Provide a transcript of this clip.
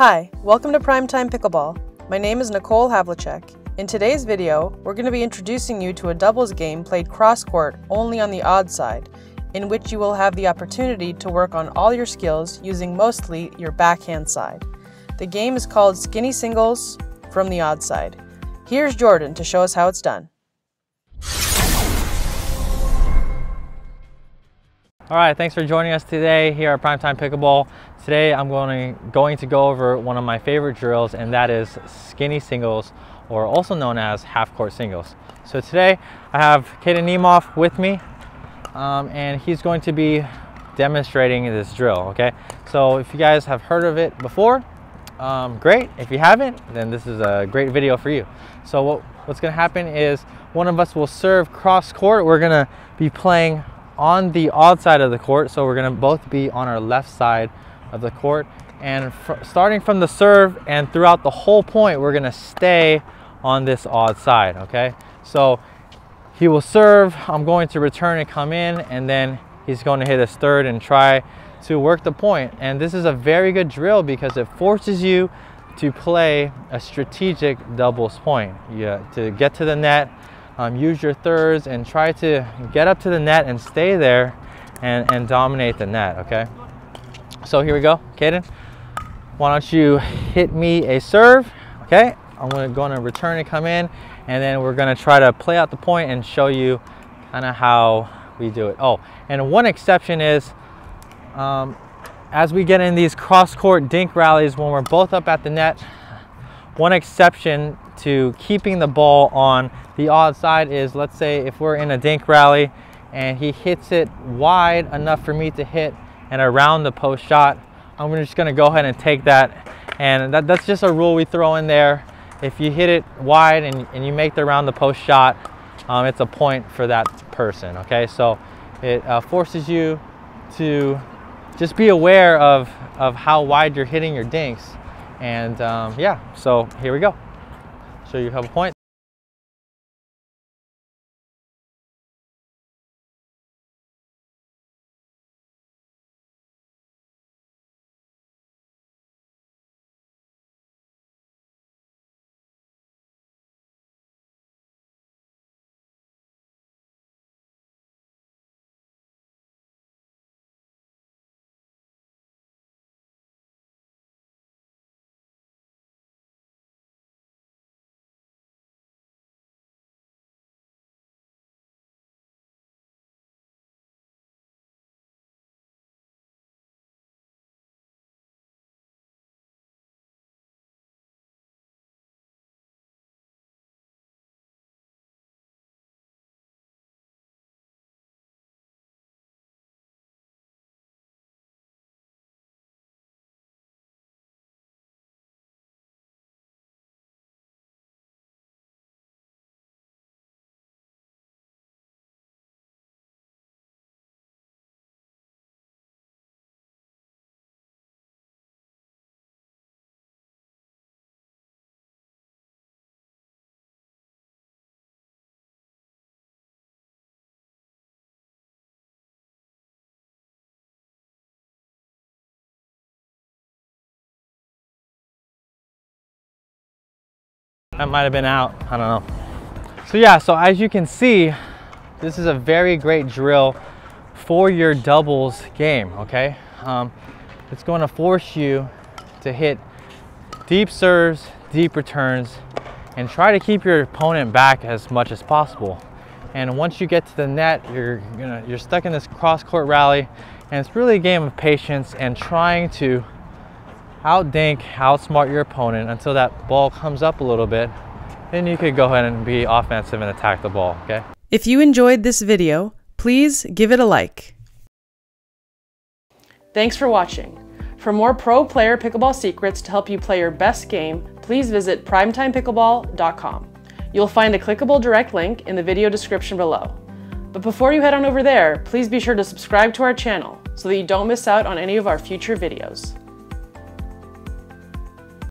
Hi, welcome to Primetime Pickleball. My name is Nicole Havlicek. In today's video, we're going to be introducing you to a doubles game played cross-court only on the odd side, in which you will have the opportunity to work on all your skills using mostly your backhand side. The game is called Skinny Singles from the odd side. Here's Jordan to show us how it's done. All right, thanks for joining us today here at Primetime Pickleball. Today I'm going to go over one of my favorite drills, and that is skinny singles, or also known as half-court singles. So today I have Kaden Nemov with me, and he's going to be demonstrating this drill, okay? So if you guys have heard of it before, great. If you haven't, then this is a great video for you. So what's gonna happen is one of us will serve cross-court. We're gonna be playing on the odd side of the court, so we're gonna both be on our left side of the court, and starting from the serve and throughout the whole point, we're gonna stay on this odd side, okay? So he will serve, I'm going to return and come in, and then he's going to hit his third and try to work the point. And this is a very good drill because it forces you to play a strategic doubles point. Yeah, to get to the net, use your thirds and try to get up to the net and stay there and dominate the net, okay? So here we go, Kaden. Why don't you hit me a serve, okay? I'm gonna return and come in, and then we're gonna try to play out the point and show you kinda how we do it. Oh, and one exception is, as we get in these cross-court dink rallies when we're both up at the net, one exception to keeping the ball on the odd side is, let's say if we're in a dink rally and he hits it wide enough for me to hit and around the post shot, I'm just gonna go ahead and take that. And that's just a rule we throw in there. If you hit it wide and you make the around the post shot, it's a point for that person, okay? So it forces you to just be aware of how wide you're hitting your dinks. And yeah, so here we go. So you have a point. That might have been out, I don't know. So yeah, so as you can see, this is a very great drill for your doubles game, okay? It's going to force you to hit deep serves, deep returns, and try to keep your opponent back as much as possible. And once you get to the net, you're stuck in this cross-court rally, and it's really a game of patience and trying to out-dink, outsmart your opponent until that ball comes up a little bit. Then you could go ahead and be offensive and attack the ball, okay? If you enjoyed this video, please give it a like. Thanks for watching. For more pro player pickleball secrets to help you play your best game, please visit primetimepickleball.com. You'll find a clickable direct link in the video description below. But before you head on over there, please be sure to subscribe to our channel so that you don't miss out on any of our future videos.